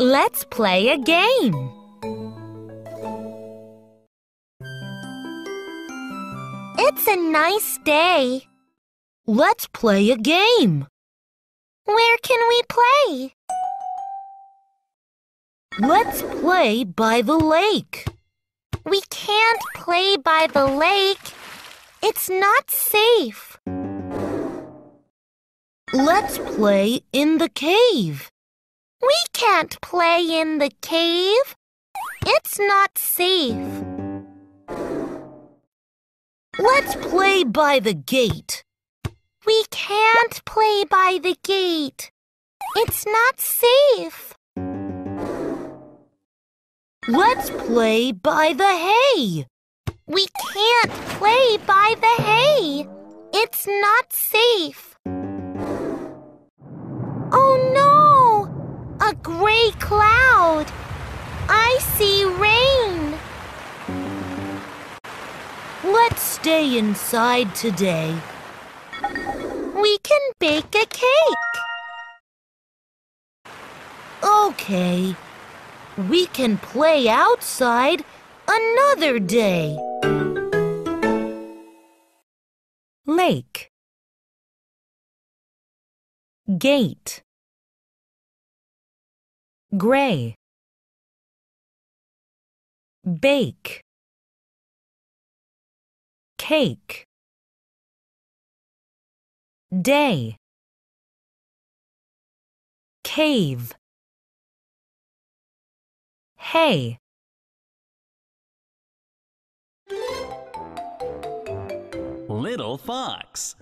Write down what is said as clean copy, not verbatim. Let's play a game. It's a nice day. Let's play a game. Where can we play? Let's play by the lake. We can't play by the lake. It's not safe. Let's play in the cave. We can't play in the cave. It's not safe. Let's play by the gate. We can't play by the gate. It's not safe. Let's play by the hay. We can't play by the hay. It's not safe. Oh no! A gray cloud. I see rain. Let's stay inside today. We can bake a cake. Okay. We can play outside another day. Lake. Gate. Gray. Bake. Cake. Day. Cave. Hay. Little Fox.